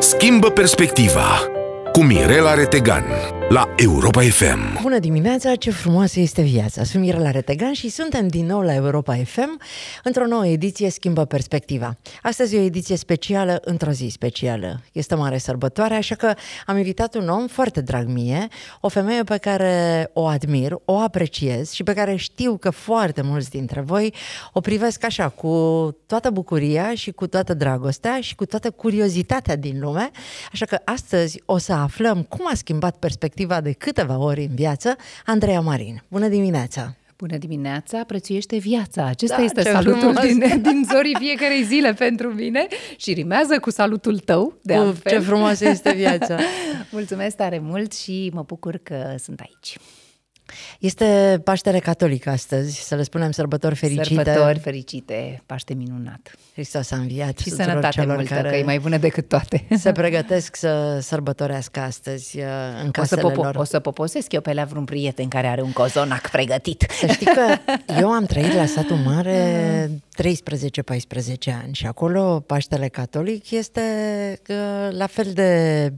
Schimbă perspectiva cu Mirela Retegan la Europa FM. Bună dimineața, ce frumoasă este viața! Sunt Mirela Retegan și suntem din nou la Europa FM într-o nouă ediție Schimbă Perspectiva. Astăzi e o ediție specială într-o zi specială. Este mare sărbătoare, așa că am invitat un om foarte drag mie, o femeie pe care o admir, o apreciez și pe care știu că foarte mulți dintre voi o privesc așa, cu toată bucuria și cu toată dragostea și cu toată curiozitatea din lume. Așa că astăzi o să aflăm cum a schimbat perspectiva de câteva ori în viață, Andreea Marin. Bună dimineața! Bună dimineața, prețuiește viața. Acesta este salutul din zorii fiecarei zile pentru mine și rimează cu salutul tău, de altfel. Ce frumoasă este viața! Mulțumesc tare mult și mă bucur că sunt aici. Este Paștere Catolic astăzi, să le spunem sărbători fericite. Sărbători fericite, Paște minunat. Hristos a înviat și sănătate multă, care că e mai bună decât toate. Se pregătesc să sărbătorească astăzi în casele lor. O să poposesc eu pe la vreun prieten care are un cozonac pregătit. Să știi că eu am trăit la Satul Mare 13-14 ani și acolo Paștele Catolic este la fel de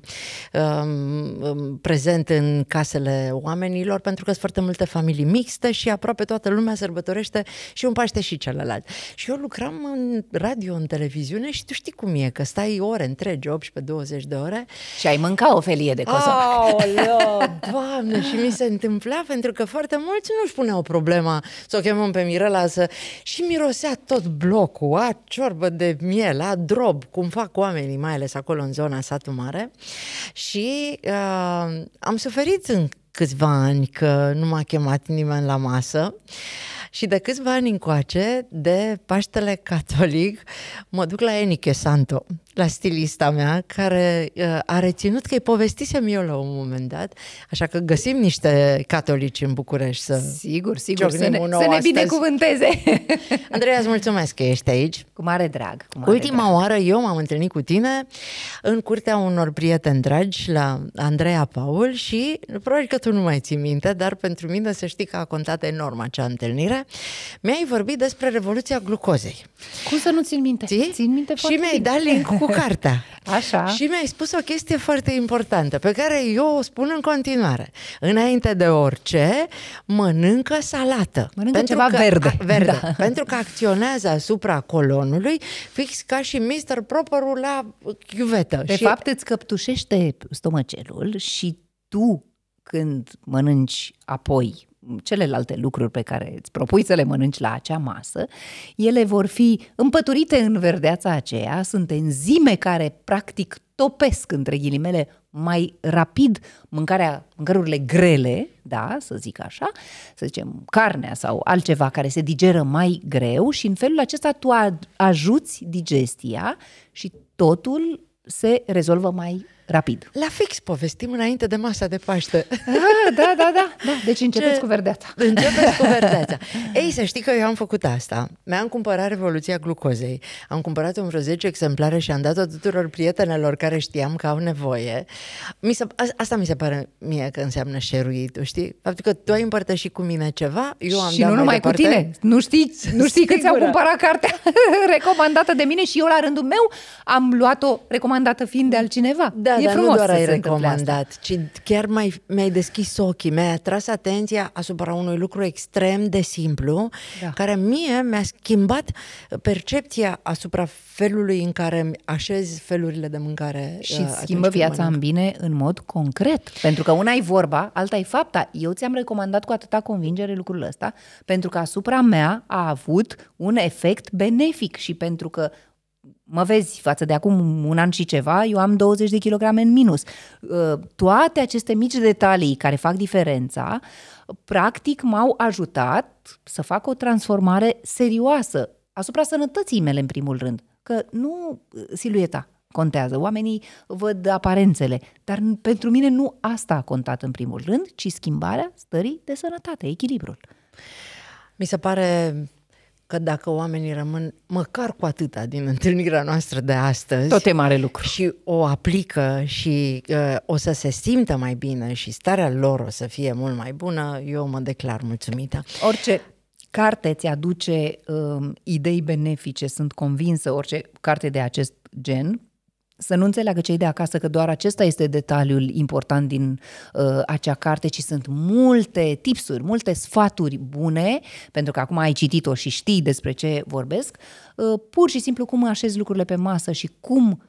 prezent în casele oamenilor, pentru că sunt foarte multe familii mixte și aproape toată lumea sărbătorește și un Paște și celălalt. Și eu lucram în radio, în televiziune și tu știi cum e, că stai ore întregi, 18-20 de ore. Și ai mânca o felie de cozonac. Aoleo, Doamne, și mi se întâmpla pentru că foarte mulți nu-și puneau problema să o chemăm pe Mirela să... Și mirosea tot blocul, a ciorbă de miel, a drob, cum fac oamenii, mai ales acolo în zona Satul Mare. Și am suferit în câțiva ani că nu m-a chemat nimeni la masă și de câțiva ani încoace de Paștele Catolic mă duc la Eniche Santo, la stilista mea, care a reținut că îi povestisem eu la un moment dat, așa că găsim niște catolici în București să... Sigur, sigur, să ne binecuvânteze! Andreea, îți mulțumesc că ești aici. Cu mare drag! Cu mare Ultima oară eu m-am întâlnit cu tine în curtea unor prieteni dragi la Andreea Paul și probabil că tu nu mai ții minte, dar pentru mine să știi că a contat enorm acea întâlnire. Mi-ai vorbit despre Revoluția Glucozei. Cum să nu țin minte? Țin minte foarte bine. Și mi-ai dat link cu cartea. Așa. Și mi-ai spus o chestie foarte importantă, pe care eu o spun în continuare. Înainte de orice, mănâncă salată. Mănâncă ceva verde. Verde. Da. Pentru că acționează asupra colonului, fix ca și Mister Properul la chiuvetă. De fapt, îți căptușește stomacelul și tu, când mănânci apoi celelalte lucruri pe care îți propui să le mănânci la acea masă, ele vor fi împăturite în verdeața aceea, sunt enzime care practic topesc, între ghilimele, mai rapid mâncărurile grele, da, să zic așa, să zicem carnea sau altceva care se digeră mai greu și în felul acesta tu ajuți digestia și totul se rezolvă mai rapid. La fix povestim înainte de masa de Paște. Ah, da, da, da, da. Deci începeți cu verdeața. Începeți cu verdeața. Ei, să știi că eu am făcut asta. Mi-am cumpărat Revoluția Glucozei. Am cumpărat-o în vreo 10 exemplare și am dat-o tuturor prietenelor care știam că au nevoie. Asta mi se pare mie că înseamnă share-ul, știi? Faptul că tu ai împărtășit cu mine ceva, eu am și dat nu numai departe. Cu tine. Nu știi că ți-au cumpărat cartea recomandată de mine și eu la rândul meu am luat-o recomandată fiind de altcineva. Da. E frumos, nu doar ai recomandat, ci chiar mi-ai deschis ochii, mi-ai atras atenția asupra unui lucru extrem de simplu, da, care mie mi-a schimbat percepția asupra felului în care așez felurile de mâncare. Și schimbă viața în bine în mod concret, pentru că una e vorba, alta e fapta. Eu ți-am recomandat cu atâta convingere lucrul ăsta, pentru că asupra mea a avut un efect benefic și pentru că mă vezi, față de acum un an și ceva, eu am 20 de kilograme în minus. Toate aceste mici detalii care fac diferența, practic m-au ajutat să fac o transformare serioasă asupra sănătății mele, în primul rând. Că nu silueta contează, oamenii văd aparențele, dar pentru mine nu asta a contat în primul rând, ci schimbarea stării de sănătate, echilibrul. Mi se pare că dacă oamenii rămân măcar cu atâta din întâlnirea noastră de astăzi... Tot e mare lucru. Și o aplică și o să se simtă mai bine și starea lor o să fie mult mai bună, eu mă declar mulțumită. Orice carte ți aduce idei benefice, sunt convinsă, orice carte de acest gen Să nu înțeleagă cei de acasă că doar acesta este detaliul important din acea carte, ci sunt multe tipsuri, multe sfaturi bune, pentru că acum ai citit-o și știi despre ce vorbesc, pur și simplu cum așezi lucrurile pe masă și cum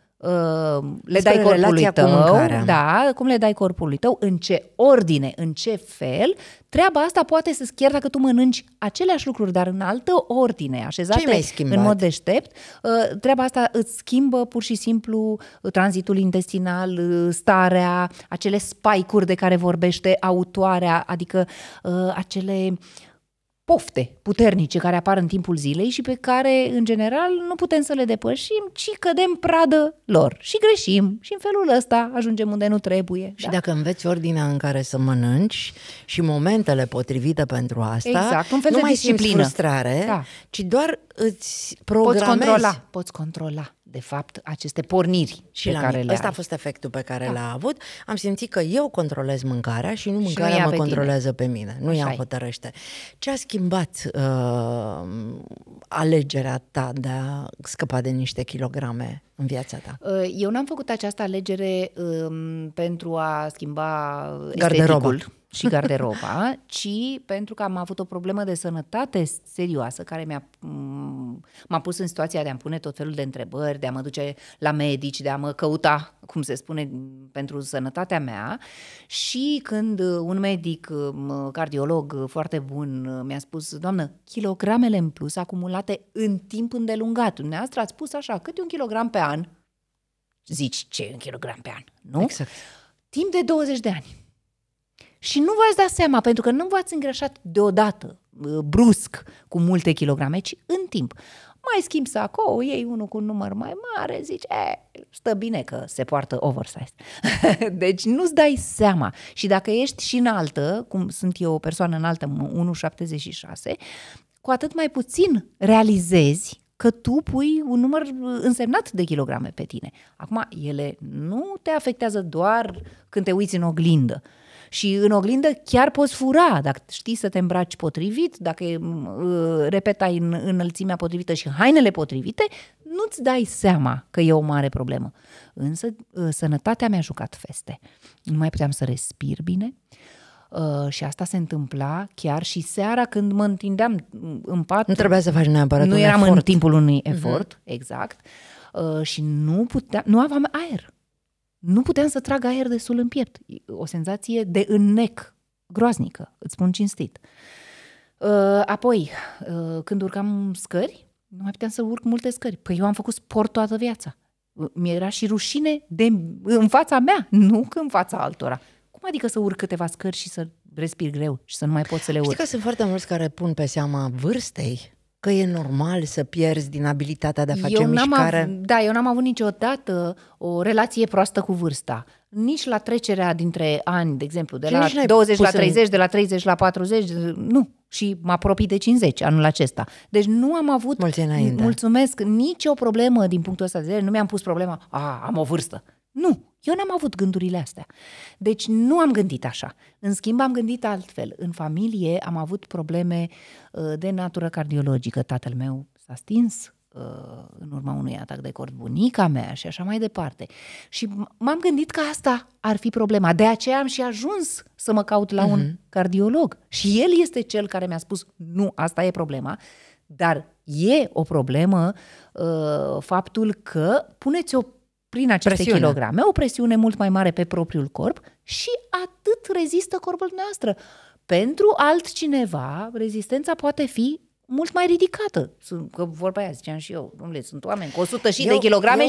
le dai corpului tău, da, cum le dai corpului tău, în ce ordine, în ce fel. Treaba asta poate să schimbi dacă tu mănânci aceleași lucruri, dar în altă ordine, așezate în mod deștept. Treaba asta îți schimbă pur și simplu tranzitul intestinal, starea, acele spike-uri de care vorbește autoarea, adică acele pofte puternice care apar în timpul zilei și pe care, în general, nu putem să le depășim, ci cădem pradă lor. Și greșim. Și în felul ăsta ajungem unde nu trebuie. Și dacă înveți ordinea în care să mănânci și momentele potrivite pentru asta, exact, un fel de disciplină. Nu mai simți frustrare, ci doar îți programezi. Poți controla, de fapt, aceste porniri și care le. Asta a fost efectul pe care l-a avut. Am simțit că eu controlez mâncarea și nu mâncarea mă controlează pe mine. Nu ea hotărăște. Ce a schimbat alegerea ta de a scăpa de niște kilograme în viața ta? Eu n-am făcut această alegere pentru a schimba esteticul și garderoba, ci pentru că am avut o problemă de sănătate serioasă care m-a pus în situația de a-mi pune tot felul de întrebări, de a mă duce la medici, de a mă căuta, cum se spune, pentru sănătatea mea. Și când un medic, cardiolog foarte bun, mi-a spus: doamnă, kilogramele în plus acumulate în timp îndelungat, dumneavoastră ați spus așa, câte un kilogram pe an? Zici, ce un kilogram pe an? Nu? Exact. Timp de 20 de ani. Și nu v-ați dat seama, pentru că nu v-ați îngrășat deodată, brusc, cu multe kilograme, ci în timp. Mai schimbi sacoul, iei unul cu un număr mai mare, zici, stă bine că se poartă oversize. Deci nu-ți dai seama. Și dacă ești și înaltă, cum sunt eu o persoană înaltă, 1,76, cu atât mai puțin realizezi că tu pui un număr însemnat de kilograme pe tine. Acum, ele nu te afectează doar când te uiți în oglindă. Și în oglindă chiar poți fura, dacă știi să te îmbraci potrivit, dacă repetai în înălțimea potrivită și hainele potrivite, nu-ți dai seama că e o mare problemă. Însă sănătatea mi-a jucat feste. Nu mai puteam să respir bine și asta se întâmpla chiar și seara când mă întindeam în pat. Nu trebuia să faci neapărat un efort. Nu eram în timpul unui efort, exact. Și nu aveam aer. Nu puteam să trag aer destul în piept. O senzație de înnec groaznică, îți spun cinstit. Apoi, când urcam scări, nu mai puteam să urc multe scări. Păi eu am făcut sport toată viața. Mi-era și rușine în fața mea, nu că în fața altora. Cum adică să urc câteva scări și să respir greu și să nu mai pot să le urc? Știi că sunt foarte mulți care pun pe seama vârstei că e normal să pierzi din abilitatea de a face mișcare? Eu n-am avut niciodată o relație proastă cu vârsta. Nici la trecerea dintre ani, de exemplu, de la 20 la 30, de la 30 la 40, nu. Și mă apropii de 50 anul acesta. Deci nu am avut, mulțumesc, nicio problemă din punctul ăsta de vedere. Nu mi-am pus problema, am o vârstă. Nu. Eu n-am avut gândurile astea. Deci nu am gândit așa. În schimb, am gândit altfel. În familie am avut probleme de natură cardiologică. Tatăl meu s-a stins în urma unui atac de cord, bunica mea și așa mai departe. Și m-am gândit că asta ar fi problema. De aceea am și ajuns să mă caut la un cardiolog. Și el este cel care mi-a spus, nu, asta e problema. Dar e o problemă faptul că puneți-o prin aceste kilograme, o presiune mult mai mare pe propriul corp și atât rezistă corpul dumneavoastră. Pentru altcineva, rezistența poate fi mult mai ridicată. Că vorba aia ziceam și eu, dom'le, sunt oameni cu 100 și de kilograme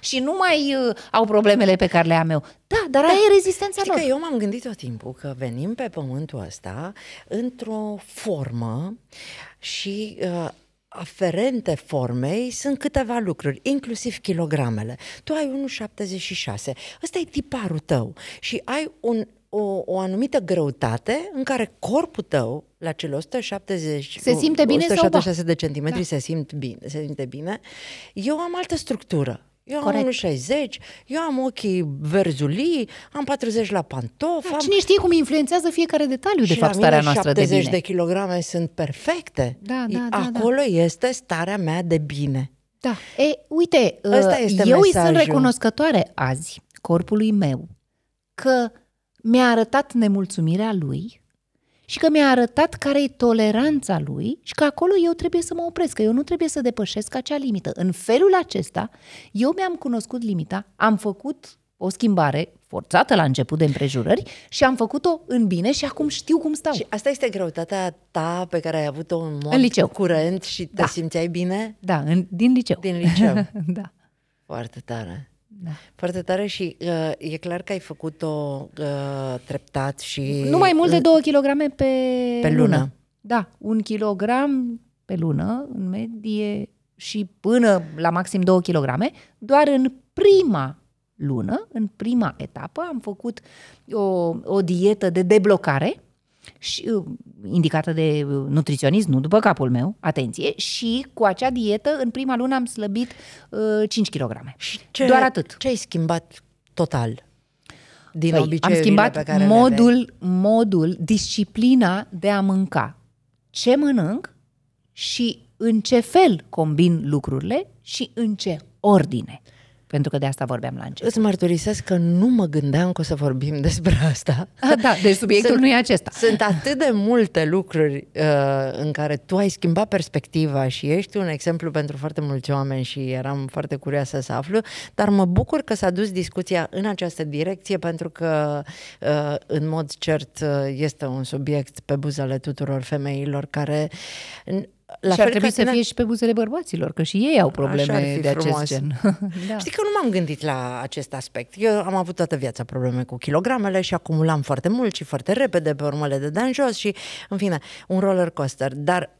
și nu mai au problemele pe care le am eu. Da, dar aia e rezistența lor. Că eu m-am gândit tot timpul că venim pe pământul ăsta într-o formă și aferente formei sunt câteva lucruri, inclusiv kilogramele. Tu ai 1,76. Ăsta e tiparul tău și ai o anumită greutate în care corpul tău la cele 170, se simte bine 176 de centimetri se simte bine. Eu am altă structură. Eu am 1,60, eu am ochii verzulii, am 40 la pantof. Cine știe cum influențează fiecare detaliu, de fapt, starea noastră de bine. 70 de kilograme sunt perfecte. Acolo este starea mea de bine. Da. E, uite, eu îi sunt recunoscătoare azi corpului meu că mi-a arătat nemulțumirea lui și că mi-a arătat care-i toleranța lui și că acolo eu trebuie să mă opresc, că eu nu trebuie să depășesc acea limită. În felul acesta, eu mi-am cunoscut limita, am făcut o schimbare forțată la început de împrejurări și am făcut-o în bine și acum știu cum stau. Și asta este greutatea ta pe care ai avut-o în mod curent și te simțeai bine? Da, din liceu. Din liceu. Da. Foarte tare. Da. Foarte tare și e clar că ai făcut-o treptat și... Nu mai mult de 2 kilograme pe lună. Da, 1 kilogram pe lună în medie și până la maxim 2 kilograme, doar în prima lună, în prima etapă, am făcut o dietă de deblocare și, indicată de nutriționist, nu după capul meu, atenție, și cu acea dietă în prima lună am slăbit 5 kg. Doar atât. Ce ai schimbat total din obiceiurile? Am schimbat modul, disciplina de a mânca. Ce mănânc și în ce fel combin lucrurile și în ce ordine. Pentru că de asta vorbeam la început. Îți mărturisesc că nu mă gândeam că o să vorbim despre asta. Da, deci subiectul nu e acesta. Sunt atât de multe lucruri în care tu ai schimbat perspectiva și ești un exemplu pentru foarte mulți oameni și eram foarte curioasă să aflu, dar mă bucur că s-a dus discuția în această direcție pentru că în mod cert este un subiect pe buzele tuturor femeilor care... Și ar trebui să fie și pe buzele bărbaților, că și ei au probleme de acest gen. Da. Știi că nu m-am gândit la acest aspect. Eu am avut toată viața probleme cu kilogramele și acumulam foarte mult și foarte repede, pe urmele de în jos și, în fine, un roller coaster. Dar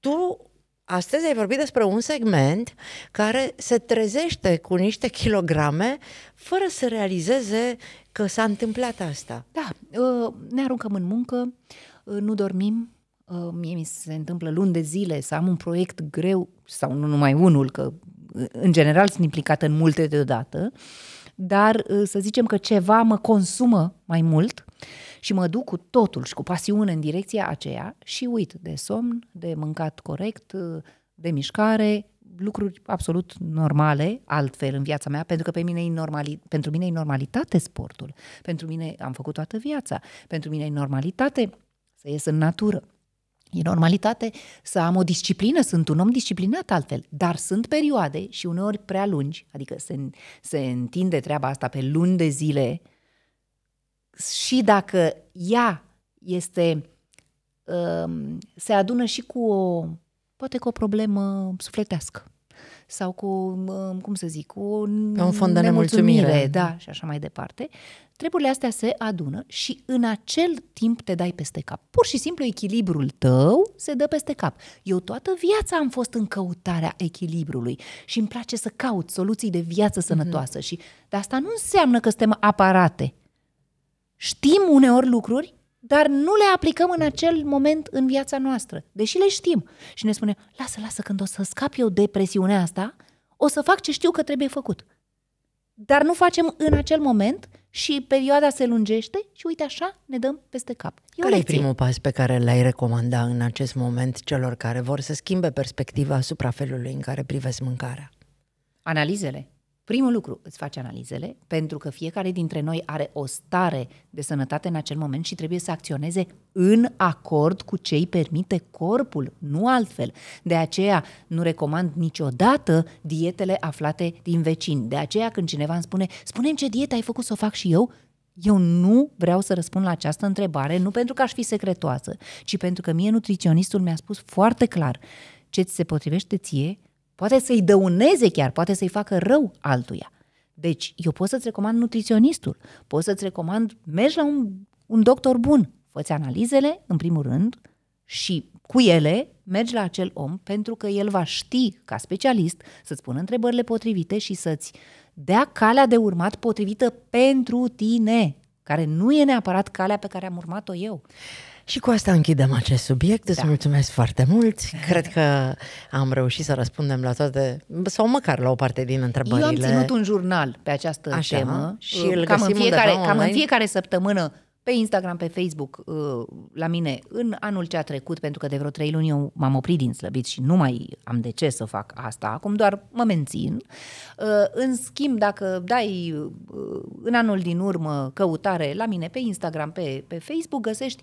tu astăzi ai vorbit despre un segment care se trezește cu niște kilograme fără să realizeze că s-a întâmplat asta. Da, ne aruncăm în muncă, nu dormim. Mie mi se întâmplă luni de zile să am un proiect greu, sau nu numai unul, că în general sunt implicată în multe deodată, dar să zicem că ceva mă consumă mai mult și mă duc cu totul și cu pasiune în direcția aceea și uit de somn, de mâncat corect, de mișcare, lucruri absolut normale altfel în viața mea, pentru că pentru mine e normalitate sportul, pentru mine am făcut toată viața, pentru mine e normalitate să ies în natură. E normalitate să am o disciplină, sunt un om disciplinat altfel, dar sunt perioade și uneori prea lungi, adică se întinde treaba asta pe luni de zile și dacă ea este, se adună și cu poate cu o problemă sufletească sau cu, cum să zic, cu un fond de nemulțumire, da, și așa mai departe, treburile astea se adună și în acel timp te dai peste cap. Pur și simplu echilibrul tău se dă peste cap. Eu toată viața am fost în căutarea echilibrului și îmi place să caut soluții de viață sănătoasă. Și de asta nu înseamnă că suntem aparate. Știm uneori lucruri, dar nu le aplicăm în acel moment în viața noastră, deși le știm. Și ne spune, lasă, când o să scap eu de presiunea asta, o să fac ce știu că trebuie făcut. Dar nu facem în acel moment și perioada se lungește și uite așa ne dăm peste cap. Care e primul pas pe care l-ai recomanda în acest moment celor care vor să schimbe perspectiva asupra felului în care privesc mâncarea? Analizele. Primul lucru, îți faci analizele, pentru că fiecare dintre noi are o stare de sănătate în acel moment și trebuie să acționeze în acord cu ce îi permite corpul, nu altfel. De aceea nu recomand niciodată dietele aflate din vecini. De aceea când cineva îmi spune, spune-mi ce dietă ai făcut să o fac și eu, eu nu vreau să răspund la această întrebare, nu pentru că aș fi secretoasă, ci pentru că mie nutriționistul mi-a spus foarte clar ce ți se potrivește ție, poate să-i dăuneze chiar, poate să-i facă rău altuia. Deci, eu pot să-ți recomand nutriționistul, pot să-ți recomand, mergi la un doctor bun, fă-ți analizele, în primul rând, și cu ele mergi la acel om, pentru că el va ști, ca specialist, să-ți pună întrebările potrivite și să-ți dea calea de urmat potrivită pentru tine, care nu e neapărat calea pe care am urmat-o eu. Și cu asta închidem acest subiect. Îți mulțumesc foarte mult. Cred că am reușit să răspundem la toate, sau măcar la o parte din întrebările. Eu am ținut un jurnal pe această temă. Și îl găsim cam în fiecare săptămână pe pe Instagram, pe Facebook, la mine în anul ce a trecut, pentru că de vreo 3 luni eu m-am oprit din slăbit și nu mai am de ce să fac asta, acum doar mă mențin. În schimb, dacă dai în anul din urmă căutare la mine pe Instagram, pe Facebook, găsești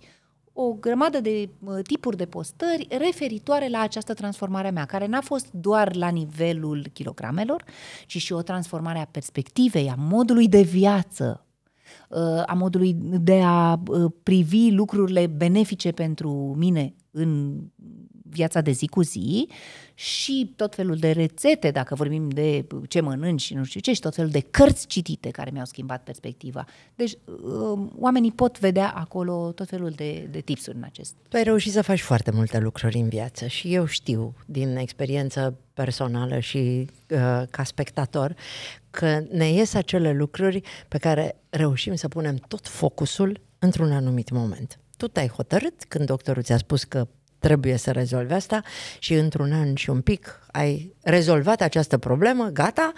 o grămadă de tipuri de postări referitoare la această transformare a mea, care n-a fost doar la nivelul kilogramelor, ci și o transformare a perspectivei, a modului de viață, a modului de a privi lucrurile benefice pentru mine în viața de zi cu zi și tot felul de rețete, dacă vorbim de ce mănânci și nu știu ce, și tot felul de cărți citite care mi-au schimbat perspectiva. Deci oamenii pot vedea acolo tot felul de tipsuri în acest. Tu ai reușit să faci foarte multe lucruri în viață și eu știu din experiență personală și ca spectator că ne ies acele lucruri pe care reușim să punem tot focusul într-un anumit moment. Tu te-ai hotărât când doctorul ți-a spus că trebuie să rezolvi asta și într-un an și un pic ai rezolvat această problemă, gata,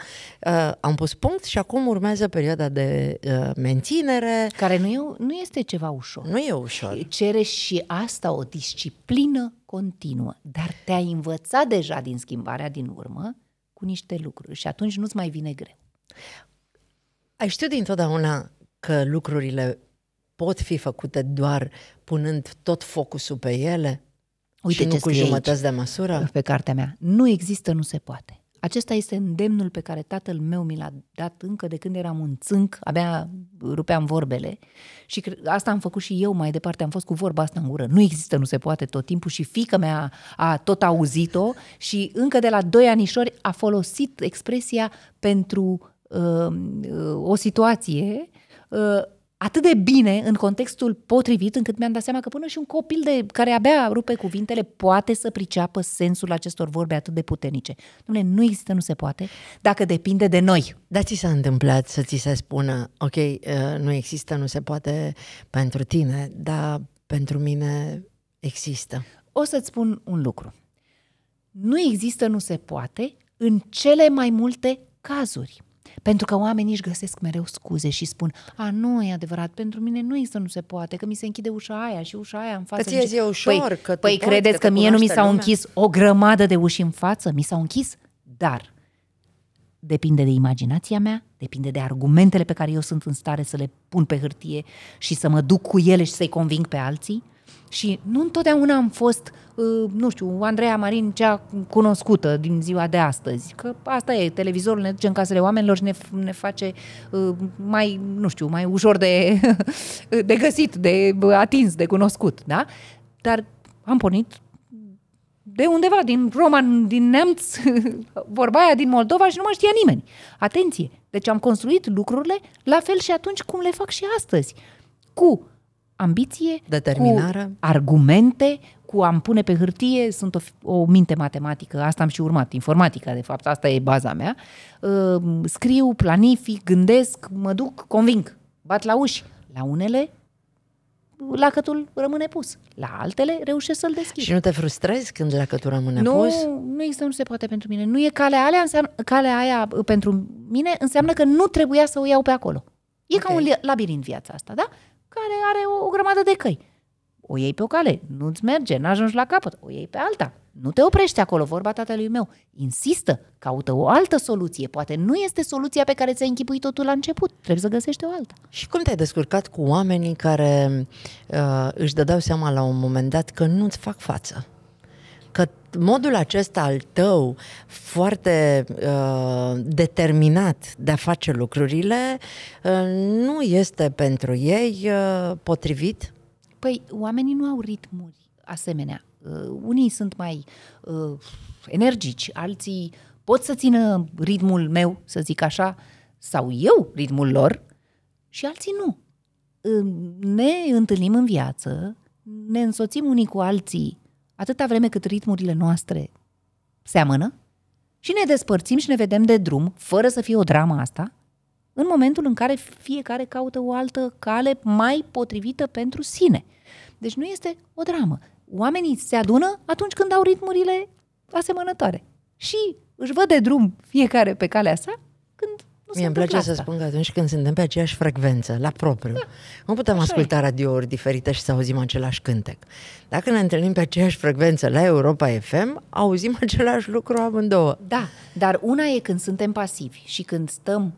am pus punct și acum urmează perioada de menținere. Care nu este ceva ușor. Nu e ușor. Cere și asta o disciplină continuă, dar te-ai învățat deja din schimbarea din urmă cu niște lucruri și atunci nu-ți mai vine greu. Ai știut dintotdeauna că lucrurile pot fi făcute doar punând tot focusul pe ele? Uite și nu cu jumătăți de măsură? Pe cartea mea. Nu există, nu se poate. Acesta este îndemnul pe care tatăl meu mi l-a dat încă de când eram un țânc, abia rupeam vorbele și asta am făcut și eu mai departe, am fost cu vorba asta în gură. Nu există, nu se poate tot timpul și fiica mea a tot auzit-o și încă de la 2 anișori a folosit expresia pentru o situație atât de bine în contextul potrivit încât mi-am dat seama că până și un copil care abia rupe cuvintele poate să priceapă sensul acestor vorbe atât de puternice. Dom'le, nu există, nu se poate, dacă depinde de noi. Dar ți s-a întâmplat să ți se spună, ok, nu există, nu se poate pentru tine, dar pentru mine există. O să-ți spun un lucru. Nu există, nu se poate în cele mai multe cazuri. Pentru că oamenii își găsesc mereu scuze și spun, a, nu e adevărat, pentru mine nu există, nu se poate, că mi se închide ușa aia și ușa aia în față. Că ție ușor, că păi credeți că mie nu mi s-au închis o grămadă de uși în față? Mi s-au închis, dar depinde de imaginația mea, depinde de argumentele pe care eu sunt în stare să le pun pe hârtie și să mă duc cu ele și să-i conving pe alții. Și nu întotdeauna am fost, nu știu, Andreea Marin, cea cunoscută din ziua de astăzi. Că asta e, televizorul ne duce în casele oamenilor și ne face mai, nu știu, mai ușor de găsit, de atins, de cunoscut, da? Dar am pornit de undeva, din Roma, din Neamț, vorba aia din Moldova și nu mă știa nimeni. Atenție! Deci am construit lucrurile la fel și atunci cum le fac și astăzi. Cu ambiție, determinare, cu argumente, cu am pune pe hârtie, sunt o minte matematică, asta am și urmat, informatica, de fapt, asta e baza mea, scriu, planific, gândesc, mă duc, conving, bat la uși, la unele lacătul rămâne pus, la altele reușesc să-l deschid. Și nu te frustrezi când lacătul rămâne pus? Nu există, nu se poate pentru mine, nu e calea aia pentru mine, înseamnă că nu trebuia să o iau pe acolo. E okay. Ca un labirint viața asta, da? Care are o grămadă de căi. O iei pe o cale, nu-ți merge, n-ajungi la capăt, o iei pe alta. Nu te oprești acolo, vorba tatălui meu. Insistă, caută o altă soluție. Poate nu este soluția pe care ți-ai închipuit totul la început. Trebuie să găsești o alta. Și cum te-ai descurcat cu oamenii care își dădeau seama la un moment dat că nu-ți fac față? Că modul acesta al tău foarte determinat de a face lucrurile nu este pentru ei potrivit? Păi oamenii nu au ritmuri asemenea. Unii sunt mai energici, alții pot să țină ritmul meu, să zic așa, sau eu ritmul lor și alții nu. Ne întâlnim în viață, ne însoțim unii cu alții atâta vreme cât ritmurile noastre seamănă și ne despărțim și ne vedem de drum, fără să fie o dramă asta, în momentul în care fiecare caută o altă cale mai potrivită pentru sine. Deci nu este o dramă. Oamenii se adună atunci când au ritmurile asemănătoare și își văd de drum fiecare pe calea sa când Mie îmi place să spun că atunci când suntem pe aceeași frecvență, la propriu, da, nu putem asculta radiouri diferite și să auzim același cântec. Dacă ne întâlnim pe aceeași frecvență la Europa FM, auzim același lucru amândouă. Da, dar una e când suntem pasivi și când stăm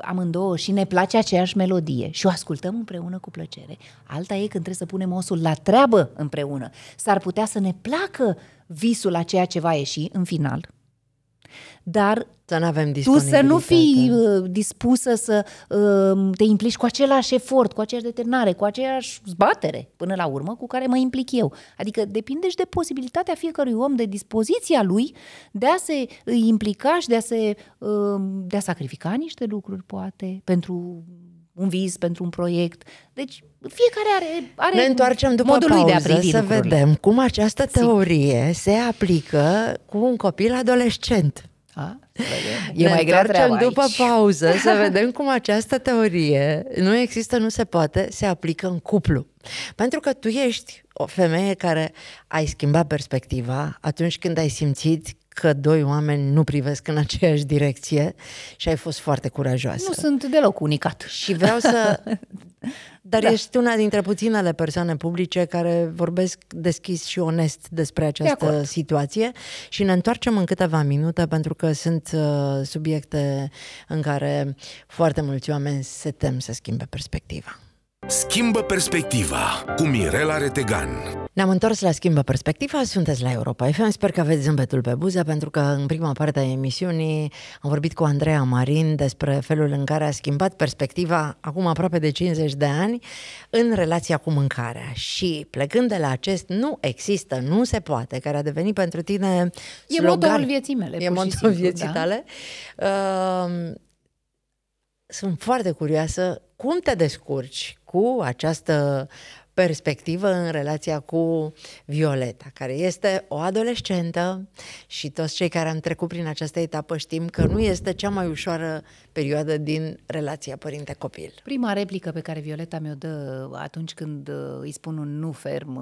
amândouă și ne place aceeași melodie și o ascultăm împreună cu plăcere. Alta e când trebuie să punem osul la treabă împreună. S-ar putea să ne placă visul la ceea ce va ieși în final, dar tu să nu fii dispusă să te implici cu același efort, cu aceeași determinare, cu aceeași zbatere până la urmă cu care mă implic eu. Adică depinde și de posibilitatea fiecărui om, de dispoziția lui de a se implica și de a sacrifica niște lucruri, poate, pentru un vis, pentru un proiect. Deci fiecare are ne întoarcem după modul pauză lui de a privi lucrurile. Să vedem cum această teorie se aplică cu un copil adolescent. Ne întoarcem după pauză să vedem cum această teorie nu există, nu se poate, se aplică în cuplu. Pentru că tu ești o femeie care ai schimbat perspectiva atunci când ai simțit că doi oameni nu privesc în aceeași direcție și ai fost foarte curajoasă. Nu sunt deloc unicat. Și vreau să... Dar ești una dintre puținele persoane publice care vorbesc deschis și onest despre această situație și ne întoarcem în câteva minute pentru că sunt subiecte în care foarte mulți oameni se tem să schimbe perspectiva. Schimbă perspectiva cu Mirela Retegan. Ne-am întors la Schimbă perspectiva, sunteți la Europa FM, sper că aveți zâmbetul pe buze pentru că în prima parte a emisiunii am vorbit cu Andreea Marin despre felul în care a schimbat perspectiva acum aproape de 50 de ani în relația cu mâncarea și plecând de la acest nu există, nu se poate, care a devenit pentru tine slogan, e motorul vieții mele, e motorul vieții tale. Sunt foarte curioasă cum te descurci cu această perspectivă în relația cu Violeta, care este o adolescentă și toți cei care am trecut prin această etapă știm că nu este cea mai ușoară perioadă din relația părinte-copil. Prima replică pe care Violeta mi-o dă atunci când îi spun un nu ferm,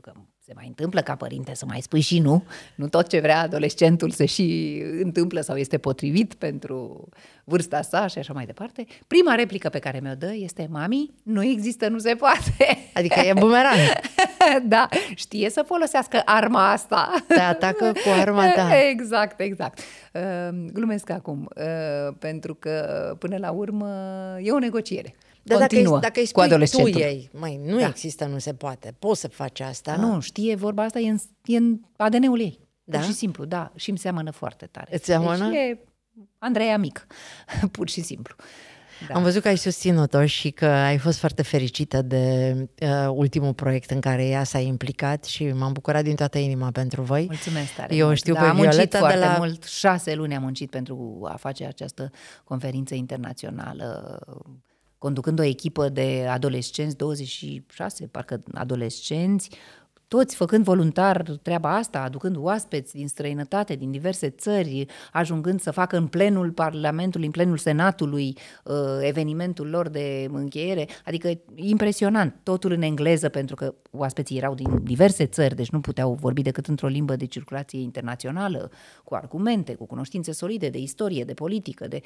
că se mai întâmplă ca părinte să mai spui și nu, nu tot ce vrea adolescentul se și întâmplă sau este potrivit pentru vârsta sa și așa mai departe. Prima replică pe care mi-o dă este: mami, nu există, nu se poate. Adică e bumerang. Da, știe să folosească arma asta. Te atacă cu arma ta. Exact, exact. Glumesc acum, pentru că până la urmă e o negociere. Dar dacă îi spui tu ei, măi, nu există, nu se poate, poți să faci asta. Nu, știe, vorba asta e în ADN-ul ei. Da? Pur și simplu, da, și îmi seamănă foarte tare. Îți seamănă? Deci e Andreea mic, pur și simplu. Da. Am văzut că ai susținut-o și că ai fost foarte fericită de ultimul proiect în care ea s-a implicat și m-am bucurat din toată inima pentru voi. Mulțumesc tare. Eu știu că Violeta de la... mult, 6 luni am muncit pentru a face această conferință internațională, conducând o echipă de adolescenți, 26, parcă adolescenți, toți făcând voluntar treaba asta, aducând oaspeți din străinătate, din diverse țări, ajungând să facă în plenul Parlamentului, în plenul Senatului, evenimentul lor de încheiere. Adică impresionant, totul în engleză, pentru că oaspeții erau din diverse țări, deci nu puteau vorbi decât într-o limbă de circulație internațională, cu argumente, cu cunoștințe solide de istorie, de politică, de...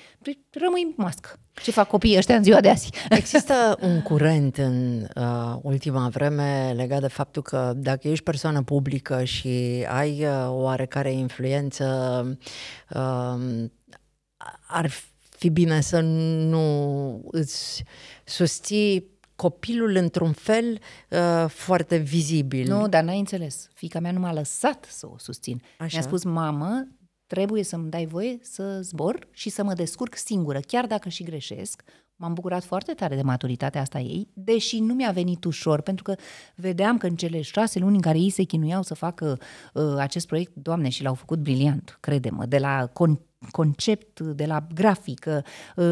Rămâi în mască. Ce fac copiii ăștia în ziua de azi? Există un curent în ultima vreme legat de faptul că dacă ești persoană publică și ai oarecare influență, ar fi bine să nu îți susții copilul într-un fel foarte vizibil. Nu, dar n-ai înțeles. Fiica mea nu m-a lăsat să o susțin. Mi-a spus: mamă, trebuie să-mi dai voie să zbor și să mă descurc singură, chiar dacă și greșesc. M-am bucurat foarte tare de maturitatea asta ei, deși nu mi-a venit ușor, pentru că vedeam că în cele 6 luni în care ei se chinuiau să facă acest proiect, Doamne, și l-au făcut briliant, crede-mă, de la concept, de la grafică,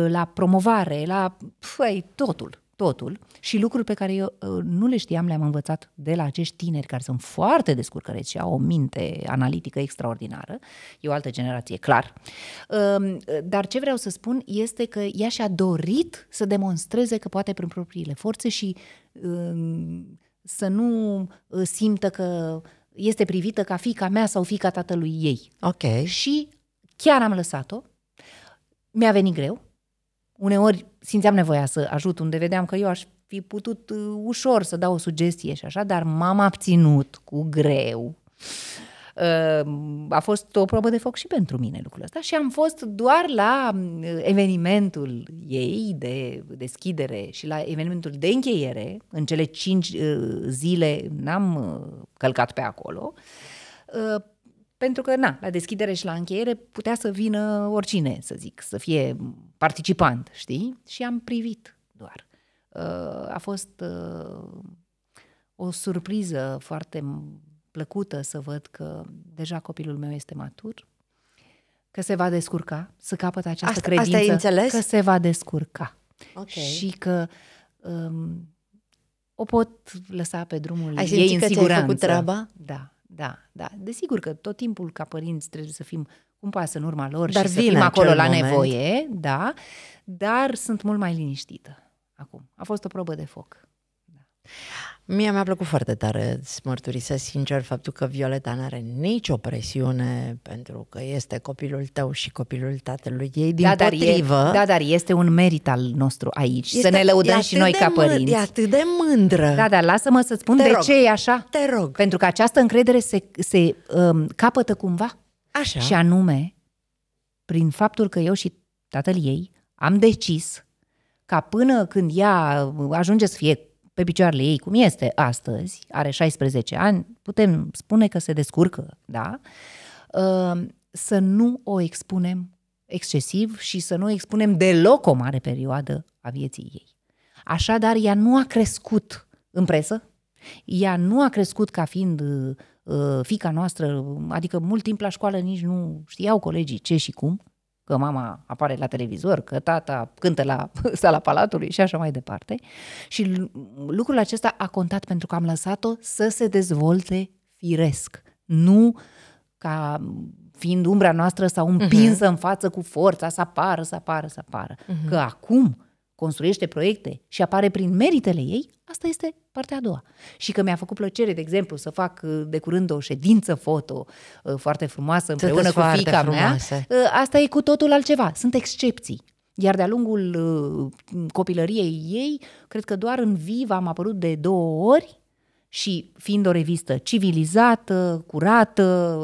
la promovare, la totul. Și lucruri pe care eu nu le știam, le-am învățat de la acești tineri care sunt foarte descurcăreți și au o minte analitică extraordinară. E o altă generație, clar. Dar ce vreau să spun este că ea și-a dorit să demonstreze că poate prin propriile forțe și să nu simtă că este privită ca fiica mea sau fiica tatălui ei. Ok. Și chiar am lăsat-o. Mi-a venit greu. uneori simțeam nevoia să ajut unde vedeam că eu aș fi putut ușor să dau o sugestie și așa, dar m-am abținut cu greu. A fost o probă de foc și pentru mine lucrul ăsta și am fost doar la evenimentul ei de deschidere și la evenimentul de încheiere. În cele 5 zile n-am călcat pe acolo, pentru că, na, la deschidere și la încheiere putea să vină oricine, să zic, să fie participant, știi? Și am privit doar. A fost o surpriză foarte plăcută să văd că deja copilul meu este matur, că se va descurca, să capătă această credință, că se va descurca. Okay. Și că o pot lăsa pe drumul ei în siguranță. Ai făcut treaba? Da, da, da. Desigur că tot timpul ca părinți trebuie să fim un pas în urma lor și să fim acolo la nevoie, da, dar sunt mult mai liniștită acum. A fost o probă de foc. Mie mi-a plăcut foarte tare, îți mărturisesc sincer, faptul că Violeta nu are nicio presiune pentru că este copilul tău și copilul tatălui ei, dimpotrivă. Da, dar este un merit al nostru aici, este, să ne lăudăm și noi ca părinți. E atât de mândră. Da, dar lasă-mă să-ți spun de ce e așa. Te rog. Pentru că această încredere se capătă cumva. Așa. Și anume, prin faptul că eu și tatăl ei am decis ca până când ea ajunge să fie pe picioarele ei, cum este astăzi, are 16 ani, putem spune că se descurcă, da? Să nu o expunem excesiv și să nu o expunem deloc o mare perioadă a vieții ei. Așadar, ea nu a crescut în presă, ea nu a crescut ca fiind fiica noastră, adică mult timp la școală nici nu știau colegii ce și cum, că mama apare la televizor, că tata cântă la Sala Palatului și așa mai departe. Și lucrul acesta a contat pentru că am lăsat-o să se dezvolte firesc, nu ca fiind umbra noastră sau împinsă în față cu forța, să apară, să apară, să apară. Că acum construiește proiecte și apare prin meritele ei, asta este partea a doua. Și că mi-a făcut plăcere, de exemplu, să fac de curând o ședință foto foarte frumoasă împreună cu fiica mea, asta e cu totul altceva, sunt excepții. Iar de-a lungul copilăriei ei, cred că doar în Viva am apărut de 2 ori și fiind o revistă civilizată, curată,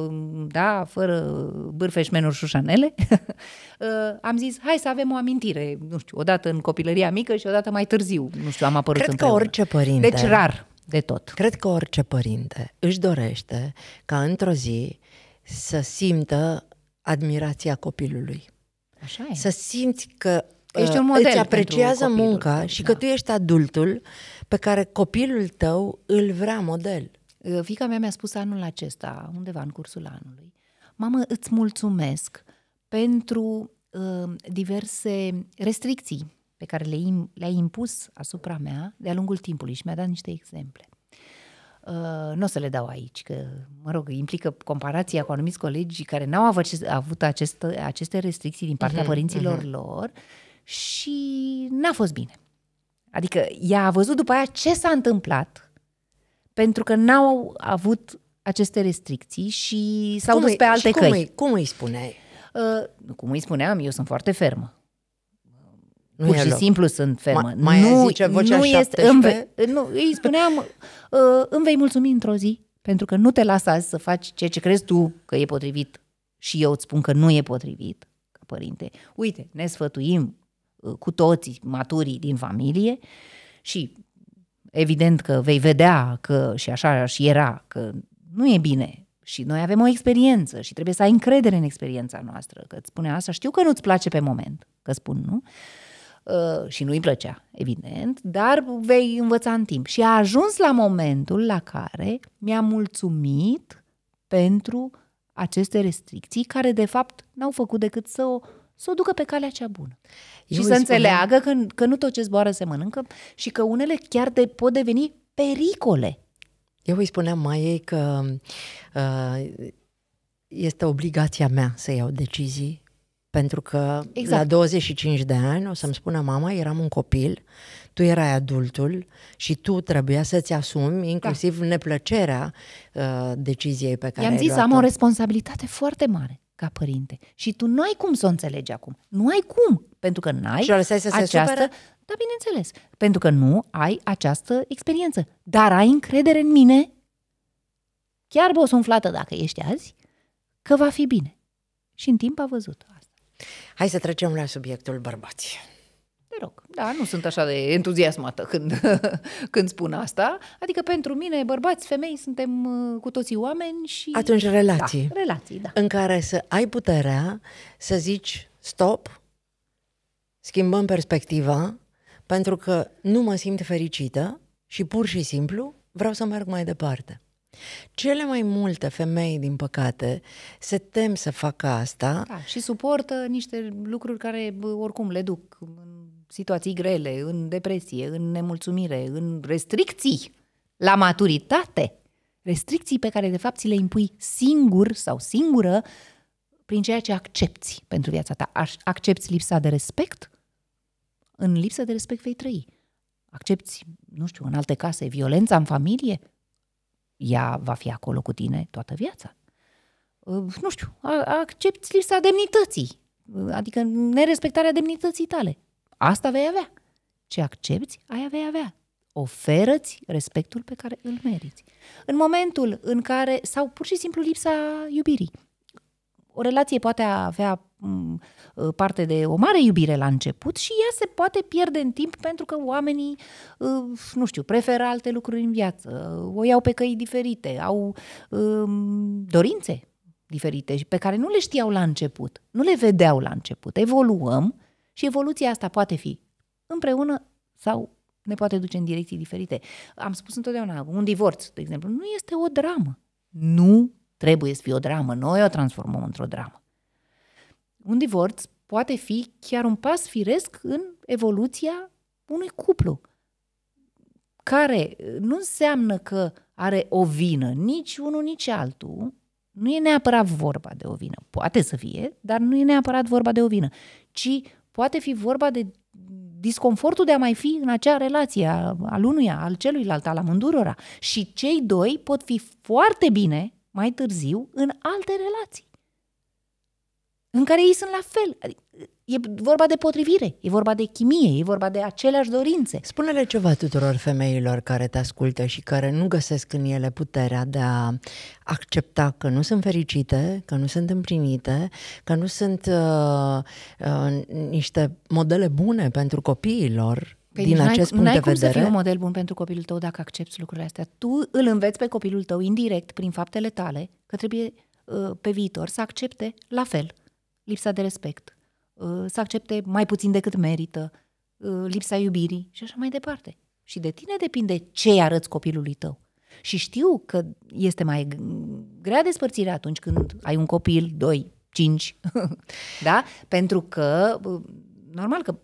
da, fără bârfe, șmenuri și șușanele, am zis, hai să avem o amintire, nu știu, odată în copilăria mică și odată mai târziu, nu știu, am apărut împreună. Cred că orice părinte... Deci rar de tot. Cred că orice părinte își dorește ca într-o zi să simtă admirația copilului. Așa e. Să simți că ești un model, îți apreciază munca și că tu ești adultul pe care copilul tău îl vrea model. Fiica mea mi-a spus anul acesta, undeva în cursul anului, mamă, îți mulțumesc pentru diverse restricții pe care le-ai impus asupra mea de-a lungul timpului și mi-a dat niște exemple. Nu o să le dau aici, că, mă rog, implică comparația cu anumiți colegi care n-au avut aceste restricții din partea părinților lor și n-a fost bine. Adică ea a văzut după aia ce s-a întâmplat pentru că n-au avut aceste restricții și s-au dus pe alte căi. Cum îi spuneai? Cum îi spuneam, eu sunt foarte fermă. Pur și simplu sunt fermă. Nu, nu este, îi spuneam, îmi vei mulțumi într-o zi, pentru că nu te las azi să faci ceea ce crezi tu că e potrivit și eu îți spun că nu e potrivit, ca părinte. Uite, ne sfătuim cu toți maturii din familie și evident că vei vedea că și așa și era, că nu e bine. Și noi avem o experiență și trebuie să ai încredere în experiența noastră. Că îți spune asta, știu că nu-ți place pe moment, că spun nu, și nu-i plăcea, evident, dar vei învăța în timp. Și a ajuns la momentul la care mi-a mulțumit pentru aceste restricții care, de fapt, n-au făcut decât să o ducă pe calea cea bună. Eu și să înțeleagă că nu tot ce zboară se mănâncă și că unele chiar pot deveni pericole. Eu îi spuneam mai ei că este obligația mea să iau decizii, pentru că exact. La 25 de ani o să-mi spună mama, eram un copil, tu erai adultul și tu trebuia să-ți asumi inclusiv neplăcerea deciziei pe care i-am zis, am o responsabilitate foarte mare. ca părinte. Și tu n-ai cum să o înțelegi acum. Nu ai cum, pentru că n-ai această... Da, bineînțeles, pentru că nu ai această experiență. Dar ai încredere în mine, chiar bă o suflată dacă ești azi, că va fi bine. Și în timp a văzut asta. Hai să trecem la subiectul bărbați. Te rog, da, nu sunt așa de entuziasmată când spun asta. Adică pentru mine, bărbați, femei, suntem cu toții oameni și... Atunci relații. Da, relații, da. În care să ai puterea să zici stop, schimbăm perspectiva, pentru că nu mă simt fericită și pur și simplu vreau să merg mai departe. Cele mai multe femei, din păcate, se tem să facă asta. Da, și suportă niște lucruri care oricum le duc în situații grele, în depresie, în nemulțumire, în restricții la maturitate. Restricții pe care de fapt ți le impui singur sau singură prin ceea ce accepti pentru viața ta. Accepti lipsa de respect? În lipsă de respect vei trăi. Accepti, nu știu, în alte case, violența în familie? Ea va fi acolo cu tine toată viața. Nu știu, accepti lipsa demnității, adică nerespectarea demnității tale. Asta vei avea. Ce accepti, aia vei avea. Oferă-ți respectul pe care îl meriți. În momentul în care, sau pur și simplu lipsa iubirii. O relație poate avea parte de o mare iubire la început și ea se poate pierde în timp pentru că oamenii, nu știu, preferă alte lucruri în viață, o iau pe căi diferite, au dorințe diferite pe care nu le știau la început, nu le vedeau la început. Evoluăm și evoluția asta poate fi împreună sau ne poate duce în direcții diferite. Am spus întotdeauna, un divorț, de exemplu, nu este o dramă. Nu trebuie să fie o dramă, noi o transformăm într-o dramă. Un divorț poate fi chiar un pas firesc în evoluția unui cuplu, care nu înseamnă că are o vină, nici unul, nici altul. Nu e neapărat vorba de o vină. Poate să fie, dar nu e neapărat vorba de o vină, ci poate fi vorba de disconfortul de a mai fi în acea relație al unuia, al celuilalt, al amândurora. Și cei doi pot fi foarte bine mai târziu în alte relații în care ei sunt la fel. Adică, e vorba de potrivire, e vorba de chimie, e vorba de aceleași dorințe. Spune-le ceva tuturor femeilor care te ascultă și care nu găsesc în ele puterea de a accepta că nu sunt fericite, că nu sunt împlinite, că nu sunt niște modele bune pentru copiilor. Păi din acest punct de vedere. Nu ai cum să fii un model bun pentru copilul tău dacă accepți lucrurile astea. Tu îl înveți pe copilul tău indirect, prin faptele tale, că trebuie pe viitor să accepte la fel lipsa de respect, să accepte mai puțin decât merită, lipsa iubirii și așa mai departe. Și de tine depinde ce arăți copilului tău. Și știu că este mai grea despărțirea atunci când ai un copil, 2, 5, da? Pentru că, normal că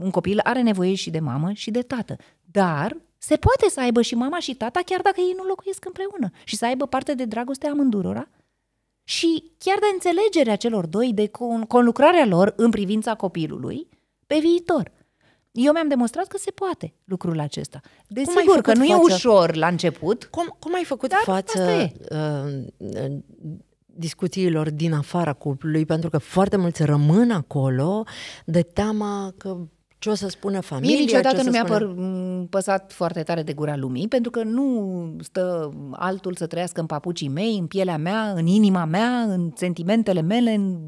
un copil are nevoie și de mamă și de tată, dar se poate să aibă și mama și tata chiar dacă ei nu locuiesc împreună și să aibă parte de dragostea amândurora și chiar de înțelegerea celor doi, de conlucrarea lor în privința copilului pe viitor. Eu mi-am demonstrat că se poate lucrul acesta. Desigur că nu e ușor la început. Cum ai făcut față discuțiilor din afara cuplului? Pentru că foarte mulți rămân acolo de teama că ce o să spună familia. Mie niciodată nu mi-a păsat foarte tare de gura lumii, pentru că nu stă altul să trăiască în papucii mei, în pielea mea, în inima mea, în sentimentele mele, în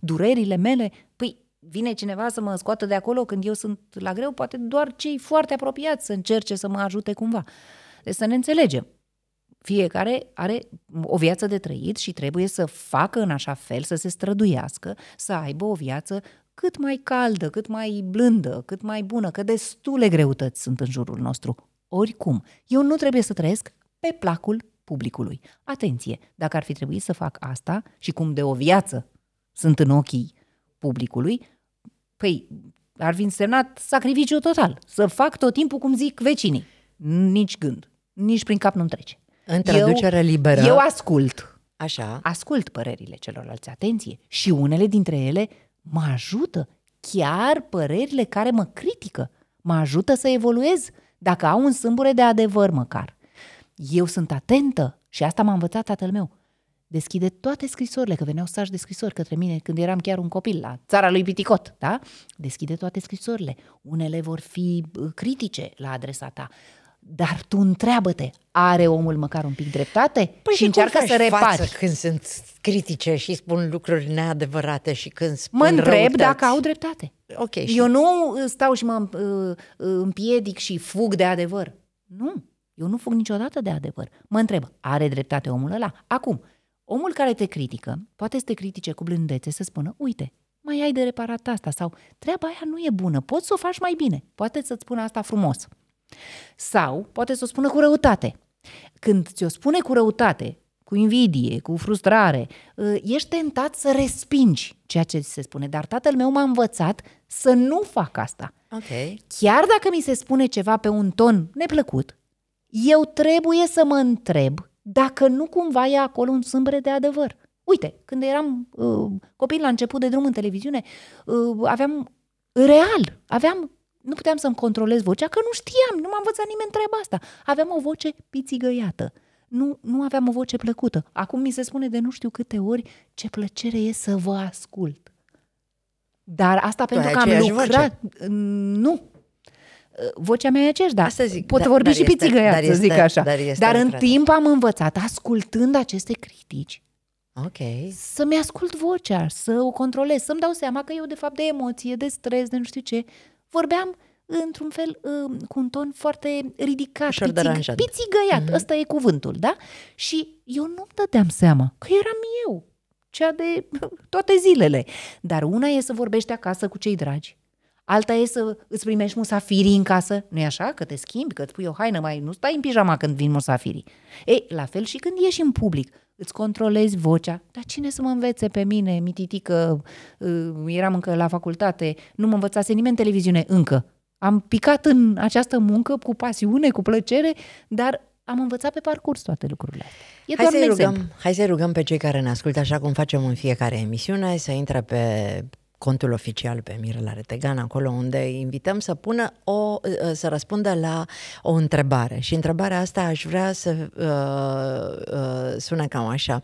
durerile mele. Păi vine cineva să mă scoată de acolo când eu sunt la greu, poate doar cei foarte apropiați să încerce să mă ajute cumva. Deci să ne înțelegem. Fiecare are o viață de trăit și trebuie să facă în așa fel, să se străduiască, să aibă o viață cât mai caldă, cât mai blândă, cât mai bună, că destule greutăți sunt în jurul nostru. Oricum, eu nu trebuie să trăiesc pe placul publicului. Atenție, dacă ar fi trebuit să fac asta și cum de o viață sunt în ochii publicului, păi ar fi însemnat sacrificiu total, să fac tot timpul cum zic vecinii. Nici gând, nici prin cap nu-mi trece. În traducere liberă. Eu ascult. Așa. Ascult părerile celorlalți, atenție. Și unele dintre ele mă ajută, chiar părerile care mă critică, mă ajută să evoluez, dacă au un sâmbure de adevăr măcar. Eu sunt atentă și asta m-a învățat tatăl meu. deschide toate scrisorile, că veneau saci de scrisori către mine când eram chiar un copil la țara lui Piticot, da? Deschide toate scrisorile. Unele vor fi critice la adresa ta, dar tu întreabă-te, are omul măcar un pic dreptate? Păi și încearcă să repari. Când sunt critice și spun lucruri neadevărate și când spun mă întreb dacă au dreptate. Okay, eu nu stau și mă împiedic și fug de adevăr. Nu, eu nu fug niciodată de adevăr. Mă întreb, are dreptate omul ăla? Acum, omul care te critică, poate să te critique cu blândețe, să spună, uite, mai ai de reparat asta sau treaba aia nu e bună, poți să o faci mai bine. Poate să-ți spună asta frumos. Sau poate să o spună cu răutate. Când ți-o spune cu răutate, cu invidie, cu frustrare, ești tentat să respingi ceea ce ți se spune. Dar tatăl meu m-a învățat să nu fac asta. Okay. Chiar dacă mi se spune ceva pe un ton neplăcut, eu trebuie să mă întreb dacă nu cumva e acolo un sâmbure de adevăr. Uite, când eram copil la început de drum în televiziune, aveam, nu puteam să-mi controlez vocea, că nu știam, nu m-a învățat nimeni treaba asta. Aveam o voce pițigăiată. Nu aveam o voce plăcută. Acum mi se spune de nu știu câte ori ce plăcere e să vă ascult. Dar asta pentru că am lucrat... Nu. Vocea mea e aceeași, da. Pot vorbi și pițigăiată, să zic așa. Dar în timp am învățat, ascultând aceste critici, okay, să-mi ascult vocea, să o controlez, să-mi dau seama că eu, de fapt, de emoție, de stres, de nu știu ce, vorbeam într-un fel cu un ton foarte ridicat, pițigăiat, ăsta e cuvântul, da? Și eu nu-mi dădeam seama că eram eu, cea de toate zilele. Dar una e să vorbești acasă cu cei dragi, alta e să îți primești musafirii în casă, nu-i așa? Că te schimbi, că îți pui o haină, mai nu stai în pijama când vin musafirii. Ei, la fel și când ieși în public, îți controlezi vocea, dar cine să mă învețe pe mine, mititică, eram încă la facultate, nu mă învățase nimeni televiziune încă. Am picat în această muncă cu pasiune, cu plăcere, dar am învățat pe parcurs toate lucrurile. E doar un exemplu. Hai să-i rugăm pe cei care ne ascultă, așa cum facem în fiecare emisiune, să intre pe contul oficial pe Mirela Retegan, acolo unde invităm să pună să răspundă la o întrebare. Și întrebarea asta aș vrea să sună cam așa.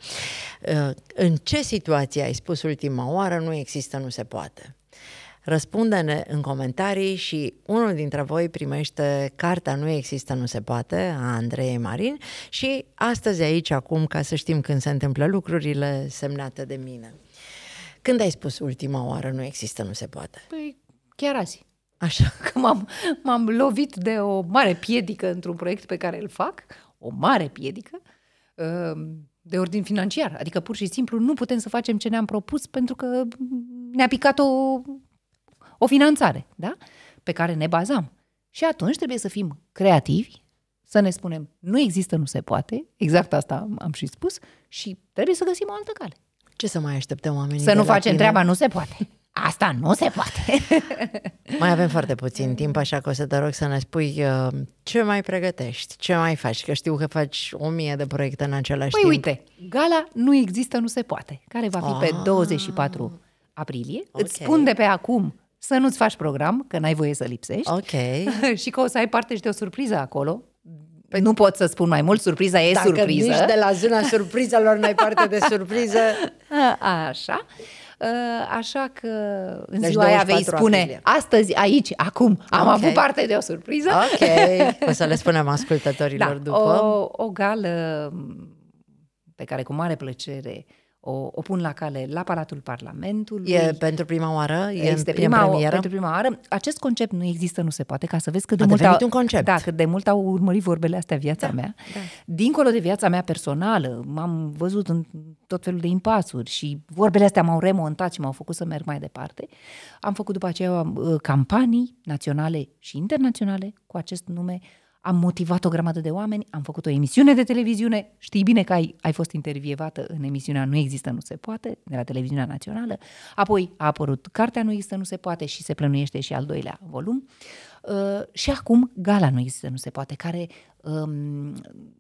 În ce situație ai spus ultima oară, nu există, nu se poate? Răspunde-ne în comentarii și unul dintre voi primește cartea Nu Există, Nu Se Poate a Andreei Marin și astăzi aici, acum, ca să știm când se întâmplă lucrurile, semnate de mine. Când ai spus ultima oară Nu Există, Nu Se Poate? Păi chiar azi. Așa că m-am lovit de o mare piedică într-un proiect pe care îl fac, o mare piedică, de ordin financiar. Adică pur și simplu nu putem să facem ce ne-am propus pentru că ne-a picat o finanțare, da? Pe care ne bazam. Și atunci trebuie să fim creativi, să ne spunem nu există, nu se poate, exact asta am și spus, și trebuie să găsim o altă cale. Ce să mai așteptăm oamenii? Să nu facem treaba, nu se poate. Asta nu se poate. Mai avem foarte puțin timp, așa că o să te rog să ne spui ce mai pregătești, ce mai faci, că știu că faci 1000 de proiecte în același timp. Uite, Gala Nu Există, Nu Se Poate, care va fi pe 24 aprilie. Okay. Îți spun de pe acum să nu-ți faci program, că n-ai voie să lipsești. Okay. Și că o să ai parte și de o surpriză acolo. Păi nu pot să spun mai mult, surpriza e surpriză. Dacă nici de la zona surprizelor n-ai parte de surpriză. Așa. Așa că în ziua aia vei spune aprilie. Astăzi, aici, acum, am avut parte de o surpriză. Ok, o să le spunem ascultătorilor după. O gală pe care cu mare plăcere o pun la cale la Palatul Parlamentului. E pentru prima oară? Este pentru prima oară. Acest concept Nu Există, Nu Se Poate, ca să vezi cât de mult un concept. Da, cât de mult au urmărit vorbele astea viața mea. Da. Dincolo de viața mea personală, m-am văzut în tot felul de impasuri și vorbele astea m-au remontat și m-au făcut să merg mai departe. Am făcut după aceea campanii naționale și internaționale cu acest nume. Am motivat o grămadă de oameni, am făcut o emisiune de televiziune, știi bine că ai fost intervievată în emisiunea Nu Există, Nu Se Poate, de la Televiziunea Națională, apoi a apărut cartea Nu Există, Nu Se Poate și se plănuiește și al doilea volum și acum Gala Nu Există, Nu Se Poate, care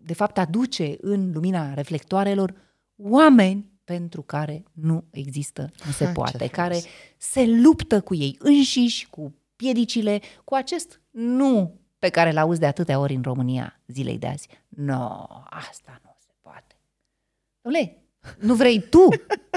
de fapt aduce în lumina reflectoarelor oameni pentru care nu există, nu se poate, care se luptă cu ei înșiși, cu piedicile, cu acest nu pe care l-auzi de atâtea ori în România zilei de azi. No, asta nu se poate. Dom'le, Nu vrei tu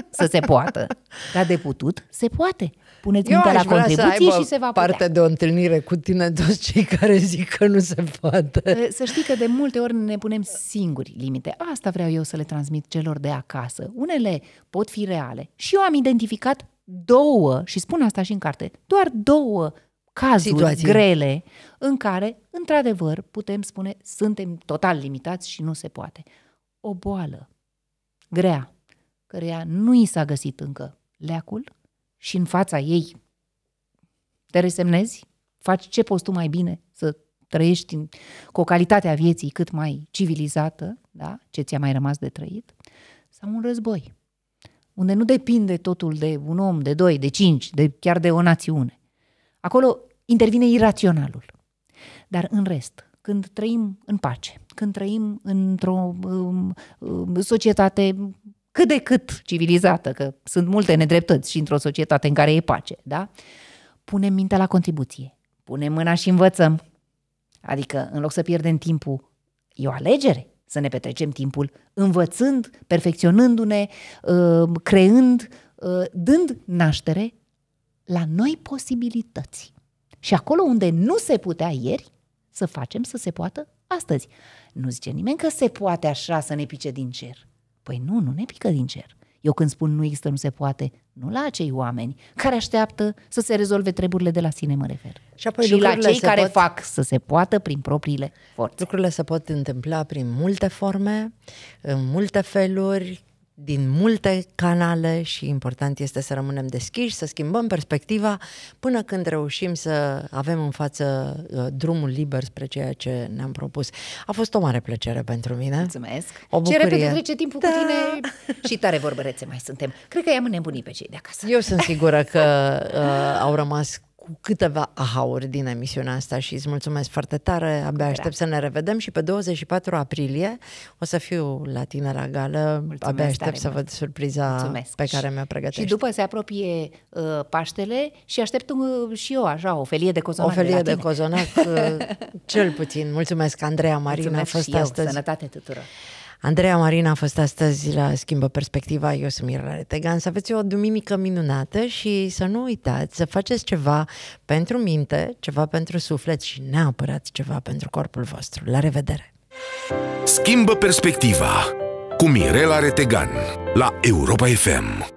să se poată. Dar de putut se poate. Puneți mintea la contribuție și se va putea. Parte de o întâlnire cu tine, toți cei care zic că nu se poate. Să știi că de multe ori ne punem singuri limite. Asta vreau eu să le transmit celor de acasă. Unele pot fi reale. Și eu am identificat două, și spun asta și în carte, doar două cazuri grele în care, într-adevăr, putem spune suntem total limitați și nu se poate. O boală grea, căreia nu i s-a găsit încă leacul și în fața ei te resemnezi, faci ce poți tu mai bine să trăiești cu o calitate a vieții cât mai civilizată, da? Ce ți-a mai rămas de trăit, sau un război, unde nu depinde totul de un om, de doi, de cinci, de chiar de o națiune. Acolo intervine iraționalul. Dar în rest, când trăim în pace, când trăim într-o societate cât de cât civilizată, că sunt multe nedreptăți și într-o societate în care e pace, da? Punem mintea la contribuție, punem mâna și învățăm. Adică, în loc să pierdem timpul, e o alegere să ne petrecem timpul învățând, perfecționându-ne, creând, dând naștere la noi posibilități. Și acolo unde nu se putea ieri, să facem să se poată astăzi. Nu zice nimeni că se poate așa să ne pice din cer. Păi nu, nu ne pică din cer. Eu când spun nu există, nu se poate, nu la acei oameni care așteaptă să se rezolve treburile de la sine, mă refer. Și apoi și la cei care fac să se poată prin propriile forțe. Lucrurile se pot întâmpla prin multe forme, în multe feluri, din multe canale și important este să rămânem deschiși, să schimbăm perspectiva până când reușim să avem în față drumul liber spre ceea ce ne-am propus. A fost o mare plăcere pentru mine. Mulțumesc. O bucurie. Ce repede trece timpul cu tine și tare vorbărețe mai suntem. Cred că i-am înnebunit pe cei de acasă. Eu sunt sigură că au rămas cu câteva ahauri din emisiunea asta și îți mulțumesc foarte tare, abia aștept să ne revedem și pe 24 aprilie o să fiu la tine la gală, abia aștept să văd surpriza pe care mi-o pregătești. Și după se apropie Paștele și aștept și eu așa o felie de cozonac. O felie de cozonac, cel puțin. Mulțumesc, Andreea Marin, mulțumesc a fost astăzi. Sănătate tuturor. Andreea Marin a fost astăzi la Schimbă Perspectiva, eu sunt Mirela Retegan, să aveți o duminică minunată și să nu uitați să faceți ceva pentru minte, ceva pentru suflet și neapărat ceva pentru corpul vostru. La revedere! Schimbă Perspectiva cu Mirela Retegan la Europa FM.